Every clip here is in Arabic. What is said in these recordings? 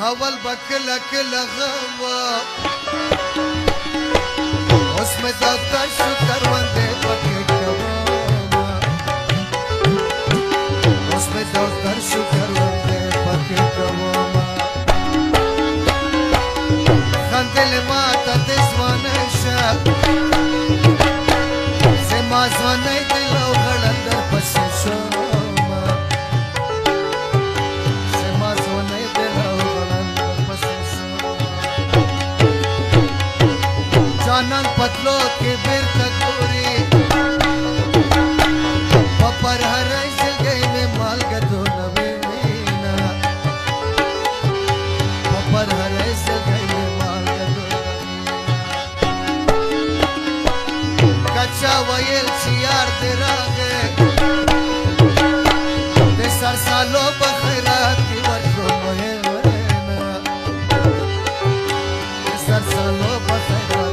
هوا البكلة كلها غوا واسمة الطش والكروندي بكلة كواما واسمة الطش والكروندي بكلة كواما خندل ماتا تزواني شا زما زواني دلو غلط در پسي شا جانان پتلو کے برتا کوری پپر ہرائی سلگئی میں مالگتو نوی مینا پپر ہرائی سلگئی میں مالگتو نوینا کچا ویل چیار دیرا گے دیسار سالو بخیرات کی ورکو مویے وینا دیسار سالو بخیرات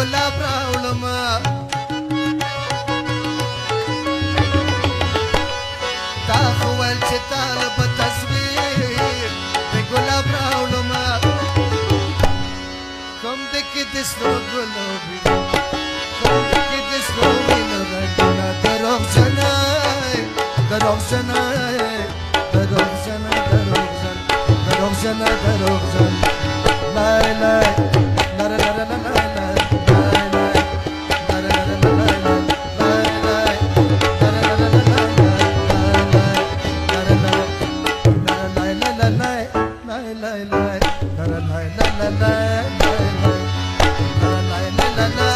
ولا براولم تاخوال شتال بتصوير بقولا براولم كم دكي تسلو قلوبي كم دكي تسلو قلوبي دروغ جناي دروغ جناي دروغ جناي دروغ جناي دروغ جناي لا لا لا لا لا لا لا لا لا لا